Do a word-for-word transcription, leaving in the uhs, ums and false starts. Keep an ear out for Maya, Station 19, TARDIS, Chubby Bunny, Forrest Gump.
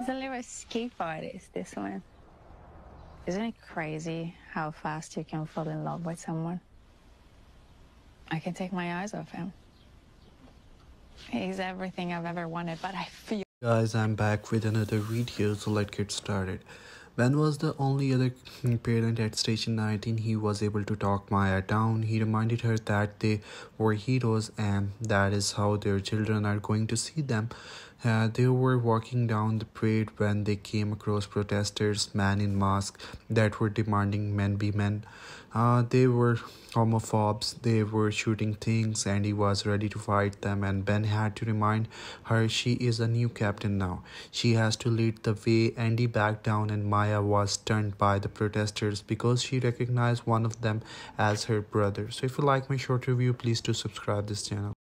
He's a little escape artist, this one. Isn't it crazy how fast you can fall in love with someone? I can take my eyes off him. He's everything I've ever wanted, but I feel... Guys, I'm back with another video, so let's get started. Ben was the only other parent at Station nineteen. He was able to talk Maya down. He reminded her that they were heroes and that is how their children are going to see them. Uh, they were walking down the parade when they came across protesters, men in masks that were demanding men be men. Uh, they were homophobes, they were shooting things, and he was ready to fight them, and Ben had to remind her she is a new captain now. She has to lead the way, and he backed down, and Maya was stunned by the protesters because she recognized one of them as her brother. So if you like my short review, please do subscribe this channel.